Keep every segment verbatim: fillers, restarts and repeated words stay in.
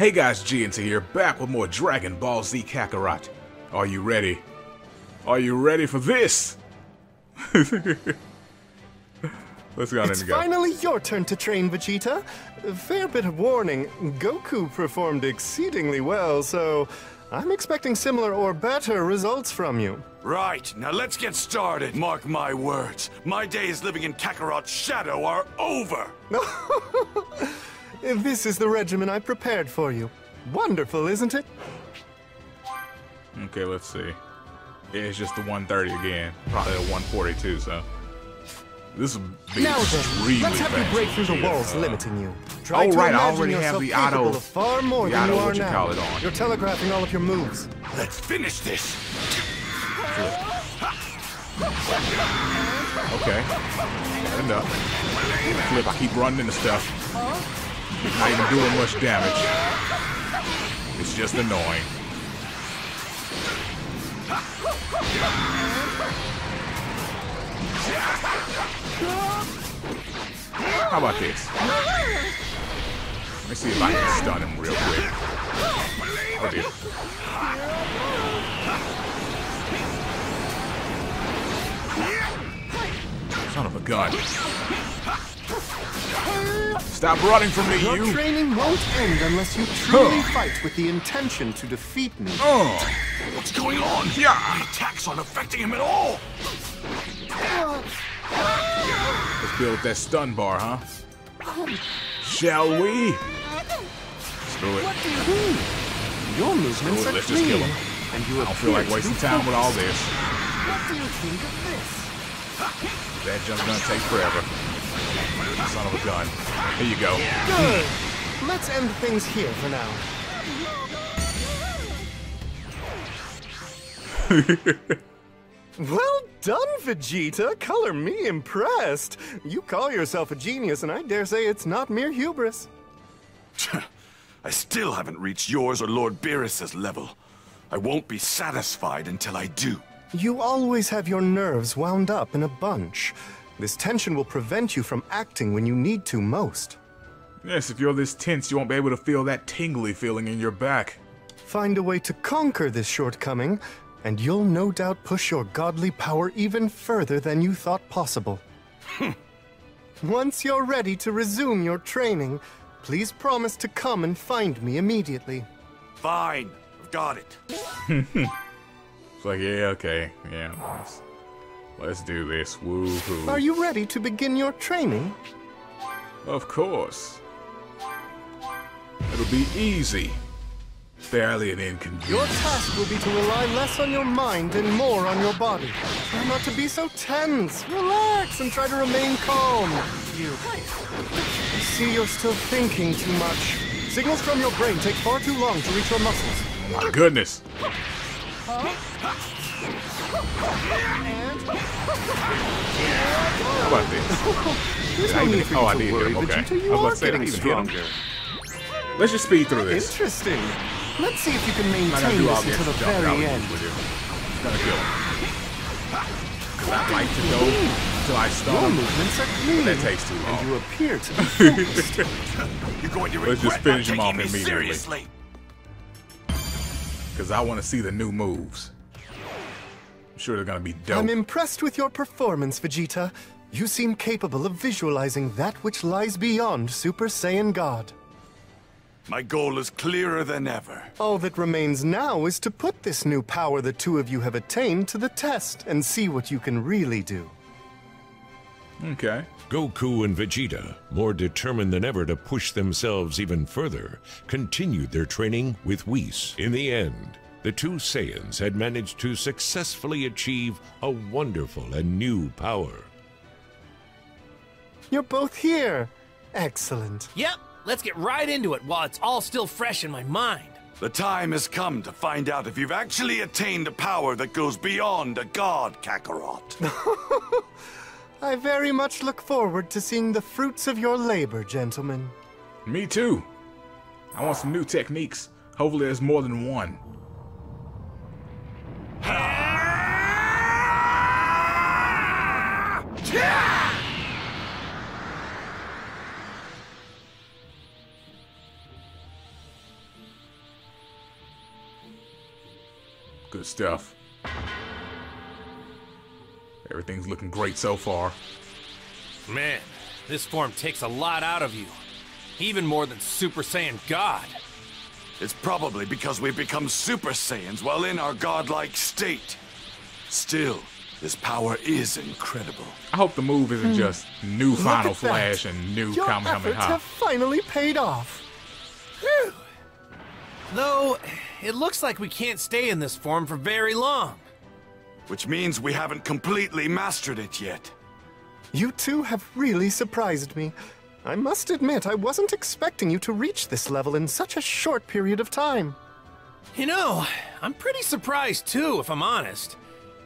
Hey guys, G N T here, back with more Dragon Ball Z Kakarot. Are you ready? Are you ready for this? Let's go ahead and go. Finally your turn to train, Vegeta. A fair bit of warning, Goku performed exceedingly well, so I'm expecting similar or better results from you. Right, now let's get started. Mark my words, my days living in Kakarot's shadow are over. This is the regimen I prepared for you. Wonderful, isn't it? Okay, let's see. It's just the one thirty again. Probably a one forty-two, so. This will be now extremely then, let's have fast. You break through the walls uh, limiting you. Try oh, to right, I already have the auto. Far more the than auto, you are what you now. Call it on. You're telegraphing all of your moves. Let's finish this. Okay. End up. Flip, I keep running into stuff. Huh? Not even doing much damage. It's just annoying. How about this? Let me see if I can stun him real quick. Oh dear. Son of a gun. Stop running from me, you! Your training won't end unless you truly huh. fight with the intention to defeat me. Oh. What's going on? Yeah. The attacks aren't affecting him at all! Let's build that stun bar, huh? Shall we? Screw it. What do you do? Your movements are clean. Let's just kill him. And you I don't feel like wasting time with all this. What do you think of this? That jump's gonna take forever. Son of a gun. Here you go. Good. Let's end things here for now. Well done, Vegeta. Color me impressed. You call yourself a genius, and I dare say it's not mere hubris. I still haven't reached yours or Lord Beerus's level. I won't be satisfied until I do. You always have your nerves wound up in a bunch. This tension will prevent you from acting when you need to most. Yes, if you're this tense, you won't be able to feel that tingly feeling in your back. Find a way to conquer this shortcoming, and you'll no doubt push your godly power even further than you thought possible. Once you're ready to resume your training, please promise to come and find me immediately. Fine, I've got it. It's like, yeah, okay, yeah. Nice. Let's do this. Woohoo. Are you ready to begin your training? Of course. It'll be easy. Barely an inconvenience. Your task will be to rely less on your mind and more on your body. Try not to be so tense. Relax and try to remain calm. You. I see you're still thinking too much. Signals from your brain take far too long to reach your muscles. My goodness. Huh? How about this? I even, oh, I need him. Okay. Vegeta, I was about to say, I need him. Let's just speed through this. Interesting. Let's see if you can maintain this until the very end. It's gonna kill him. Because I like to go until I stop. Your movements are clean. That takes too long. And you appear to be focused. You're going to regret not taking me seriously. Let's just finish him off immediately. Because I want to see the new moves. Sure, they're gonna be dope. I'm impressed with your performance, Vegeta. You seem capable of visualizing that which lies beyond Super Saiyan God. My goal is clearer than ever. All that remains now is to put this new power the two of you have attained to the test and see what you can really do. Okay. Goku and Vegeta, more determined than ever to push themselves even further, continued their training with Whis. In the end, the two Saiyans had managed to successfully achieve a wonderful and new power. You're both here. Excellent. Yep, let's get right into it while it's all still fresh in my mind. The time has come to find out if you've actually attained a power that goes beyond a god, Kakarot. I very much look forward to seeing the fruits of your labor, gentlemen. Me too. I want some new techniques. Hopefully there's more than one. Good stuff. Everything's looking great so far. Man, this form takes a lot out of you. Even more than Super Saiyan God. It's probably because we've become Super Saiyans while in our godlike state. Still, this power is incredible. I hope the move isn't hmm. just new Look Final Flash that. and new Your Kamehameha. Your efforts have finally paid off. Whew. Though, it looks like we can't stay in this form for very long. Which means we haven't completely mastered it yet. You two have really surprised me. I must admit, I wasn't expecting you to reach this level in such a short period of time. You know, I'm pretty surprised too, if I'm honest.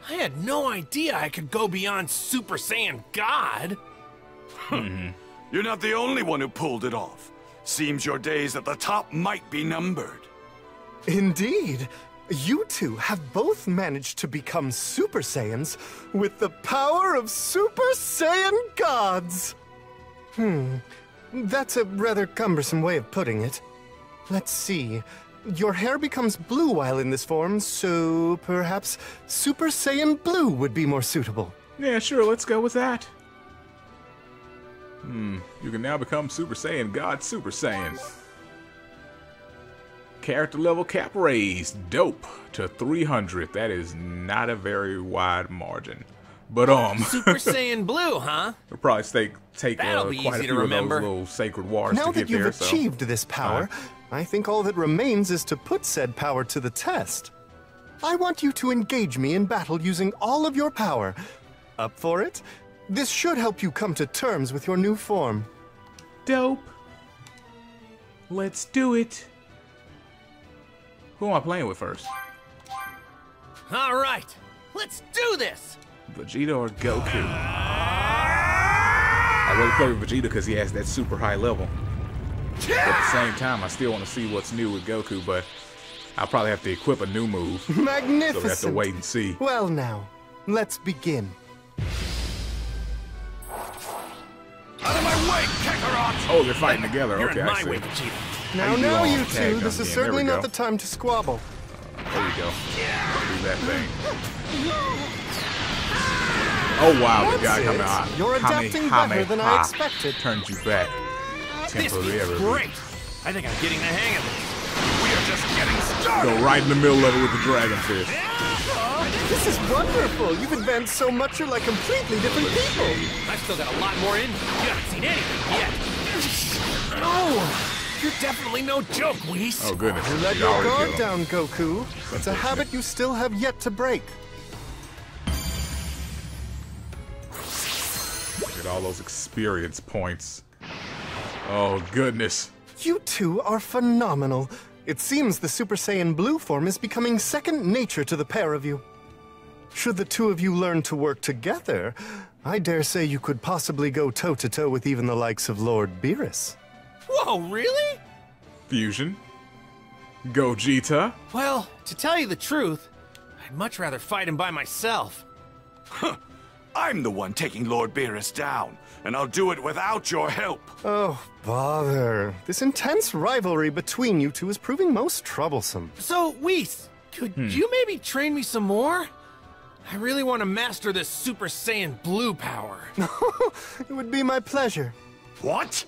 I had no idea I could go beyond Super Saiyan God. Hmm. You're not the only one who pulled it off. Seems your days at the top might be numbered. Indeed. You two have both managed to become Super Saiyans with the power of Super Saiyan Gods. Hmm. That's a rather cumbersome way of putting it. Let's see. Your hair becomes blue while in this form, so perhaps Super Saiyan Blue would be more suitable. Yeah, sure. Let's go with that. Hmm. You can now become Super Saiyan God Super Saiyan. Character level cap raised. Dope. To three hundred. That is not a very wide margin. But, um... Super Saiyan Blue, huh? It'll probably stay, take uh, quite a few of those little sacred waters to get there. Now that you've achieved this power, uh, I think all that remains is to put said power to the test. I want you to engage me in battle using all of your power. Up for it? This should help you come to terms with your new form. Dope. Let's do it. Who am I playing with first? All right. Let's do this. Vegeta or Goku? I really play with Vegeta because he has that super high level. But at the same time, I still want to see what's new with Goku, but I'll probably have to equip a new move. Magnificent. So we have to wait and see. Well now, let's begin. Out of my way, Kakarot! Oh, they're fighting together. You're okay, in my I see. Way, Vegeta. Now, now, you two, this is certainly not the time to squabble. Uh, there we go. Do that thing. Oh wow, the guy coming out. You're adapting better than I expected. Turns you back. This is great. I think I'm getting the hang of it. We are just getting started. Go right in the middle of it with the dragon fish. This is wonderful. You've advanced so much. You're like completely different people. I've still got a lot more in. You haven't seen anything yet. Oh, you're definitely no joke, Whis. Oh goodness. You let your guard down, Goku. It's a habit you still have yet to break. All those experience points. Oh, goodness. You two are phenomenal. It seems the Super Saiyan Blue form is becoming second nature to the pair of you. Should the two of you learn to work together, I dare say you could possibly go toe-to-toe with even the likes of Lord Beerus. Whoa, really? Fusion? Gogeta? Well, to tell you the truth, I'd much rather fight him by myself. Huh. I'm the one taking Lord Beerus down, and I'll do it without your help. Oh, bother. This intense rivalry between you two is proving most troublesome. So, Whis, could hmm. you maybe train me some more? I really want to master this Super Saiyan Blue power. It would be my pleasure. What?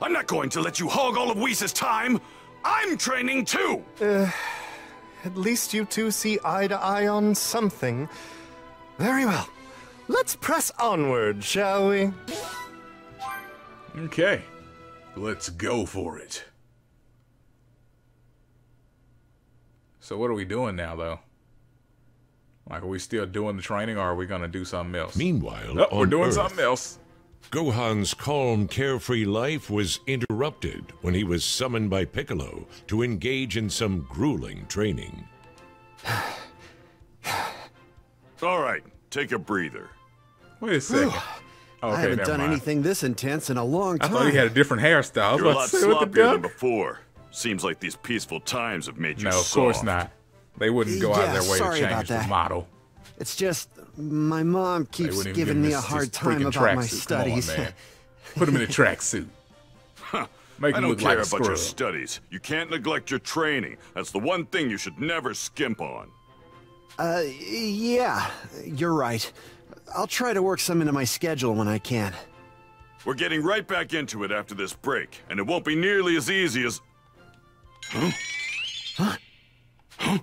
I'm not going to let you hog all of Whis' time. I'm training too. Uh, at least you two see eye to eye on something. Very well. Let's press onward, shall we? Okay. Let's go for it. So what are we doing now, though? Like, are we still doing the training, or are we going to do something else? Meanwhile, nope, we're doing Earth, something else. Gohan's calm, carefree life was interrupted when he was summoned by Piccolo to engage in some grueling training. All right. Take a breather. Wait a second. Okay, I haven't done mind. anything this intense in a long time. I thought he had a different hairstyle. You're a lot sloppier than before. Seems like these peaceful times have made you No, of soft. course not. They wouldn't go yeah, out of their way to change the model. It's just my mom keeps giving me a hard time about my suit. studies. On, Put him in a tracksuit. Huh. Make I him don't look care like a about scrub. your studies. You can't neglect your training. That's the one thing you should never skimp on. Uh, yeah, you're right. I'll try to work some into my schedule when I can. We're getting right back into it after this break, and it won't be nearly as easy as... Huh? Huh? Huh?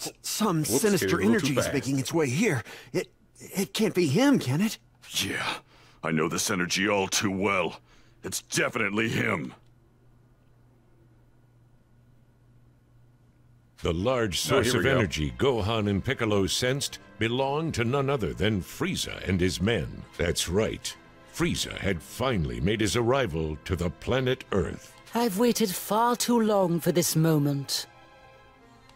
S some Whoops, sinister energy is making its way here. It, it can't be him, can it? Yeah, I know this energy all too well. It's definitely him. The large source of energy Gohan and Piccolo sensed belonged to none other than Frieza and his men. That's right. Frieza had finally made his arrival to the planet Earth. I've waited far too long for this moment.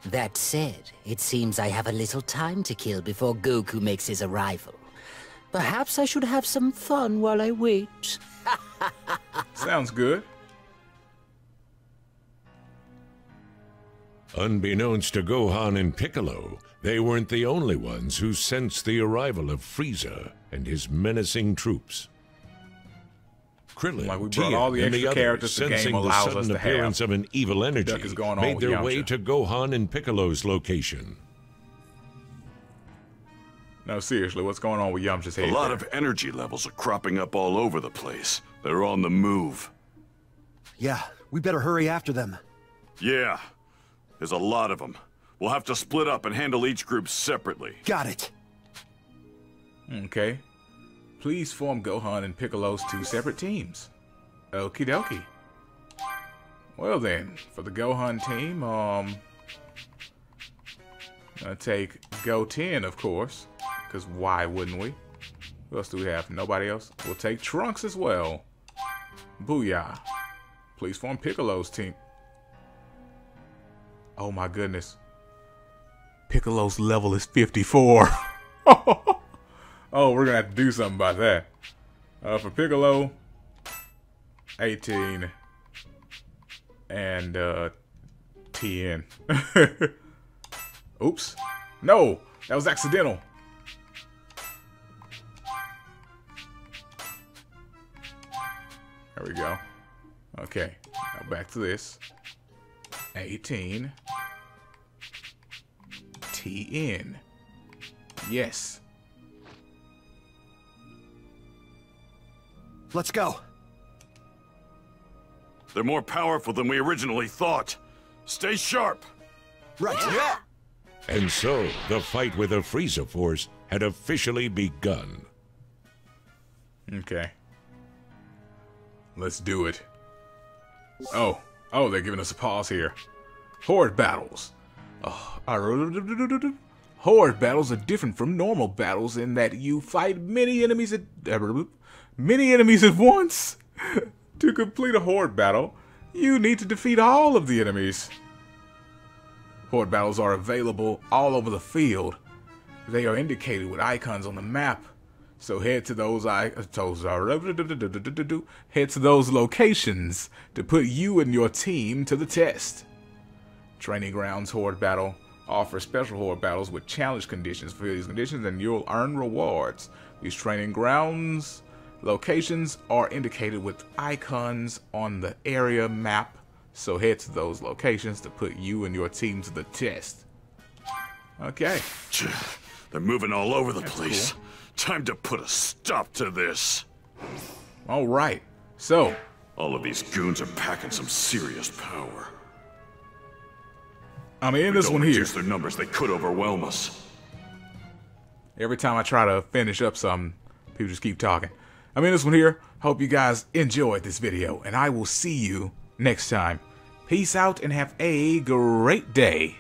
That said, it seems I have a little time to kill before Goku makes his arrival. Perhaps I should have some fun while I wait. Sounds good. Unbeknownst to Gohan and Piccolo, they weren't the only ones who sensed the arrival of Frieza and his menacing troops. Krillin, like we brought all the and the others, sensing the, the sudden appearance of an evil energy, made their way to Gohan and Piccolo's location. No, seriously, what's going on with Yamcha's head? A lot of energy levels are cropping up all over the place. They're on the move. Yeah, we better hurry after them. Yeah. There's a lot of them. We'll have to split up and handle each group separately. Got it. Okay. Please form Gohan and Piccolo's two separate teams. Okie dokie. Well then, for the Gohan team, um... I take Goten, of course. Because why wouldn't we? Who else do we have? Nobody else? We'll take Trunks as well. Booyah. Please form Piccolo's team. Oh my goodness. Piccolo's level is fifty-four. Oh, we're going to have to do something about that. Uh, for Piccolo, eighteen. And uh, ten. Oops. No, that was accidental. There we go. Okay, now back to this. eighteen. T N. Yes. Let's go. They're more powerful than we originally thought. Stay sharp. Right. Yeah. And so, the fight with the Frieza force had officially begun. Okay. Let's do it. Oh. Oh, they're giving us a pause here. Horde battles. Oh, uh, horde battles are different from normal battles in that you fight many enemies at uh, many enemies at once. To complete a horde battle, you need to defeat all of the enemies. Horde battles are available all over the field. They are indicated with icons on the map. So head to those I head to those locations to put you and your team to the test. Training grounds horde battle offer special horde battles with challenge conditions. For these conditions, and you'll earn rewards. These training grounds locations are indicated with icons on the area map. So head to those locations to put you and your team to the test. Okay. They're moving all over the That's place. Cool. Time to put a stop to this. All right. So, all of these goons are packing some serious power. I mean, in this one here. If we don't reduce their numbers, they could overwhelm us. Every time I try to finish up something, people just keep talking. I mean, this one here. Hope you guys enjoyed this video, and I will see you next time. Peace out and have a great day.